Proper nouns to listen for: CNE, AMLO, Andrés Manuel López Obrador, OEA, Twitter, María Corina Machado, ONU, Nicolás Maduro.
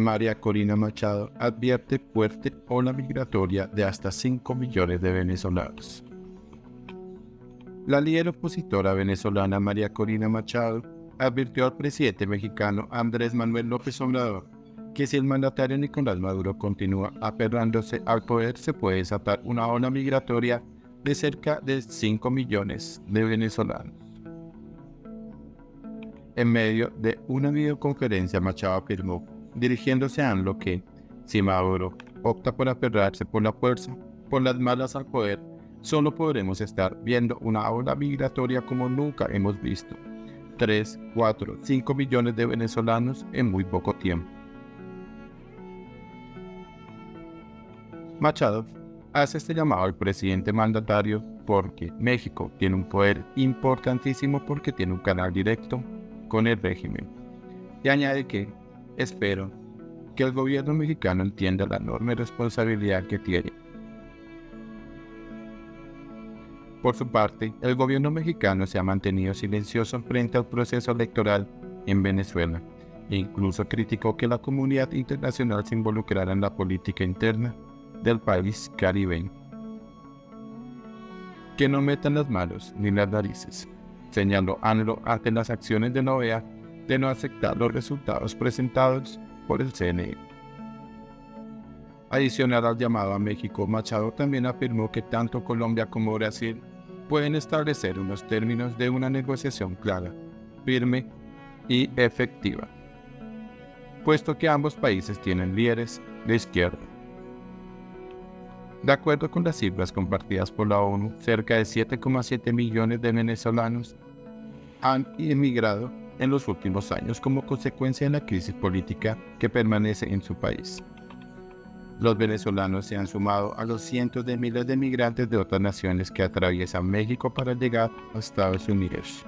María Corina Machado advierte fuerte ola migratoria de hasta 5 millones de venezolanos. La líder opositora venezolana María Corina Machado advirtió al presidente mexicano Andrés Manuel López Obrador que si el mandatario Nicolás Maduro continúa aferrándose al poder, se puede desatar una ola migratoria de cerca de 5 millones de venezolanos. En medio de una videoconferencia, Machado afirmó, dirigiéndose a AMLO, que si Maduro opta por aferrarse por la fuerza, por las malas al poder, solo podremos estar viendo una ola migratoria como nunca hemos visto. 3, 4, 5 millones de venezolanos en muy poco tiempo. Machado hace este llamado al presidente mandatario porque México tiene un poder importantísimo porque tiene un canal directo con el régimen. Y añade que espero que el gobierno mexicano entienda la enorme responsabilidad que tiene. Por su parte, el gobierno mexicano se ha mantenido silencioso frente al proceso electoral en Venezuela e incluso criticó que la comunidad internacional se involucrara en la política interna del país caribeño. Que no metan las manos ni las narices, señaló AMLO ante las acciones de la OEA de no aceptar los resultados presentados por el CNE. Adicional al llamado a México, Machado también afirmó que tanto Colombia como Brasil pueden establecer unos términos de una negociación clara, firme y efectiva, puesto que ambos países tienen líderes de izquierda. De acuerdo con las cifras compartidas por la ONU, cerca de 7,7 millones de venezolanos han emigrado en los últimos años como consecuencia de la crisis política que permanece en su país. Los venezolanos se han sumado a los cientos de miles de migrantes de otras naciones que atraviesan México para llegar a Estados Unidos.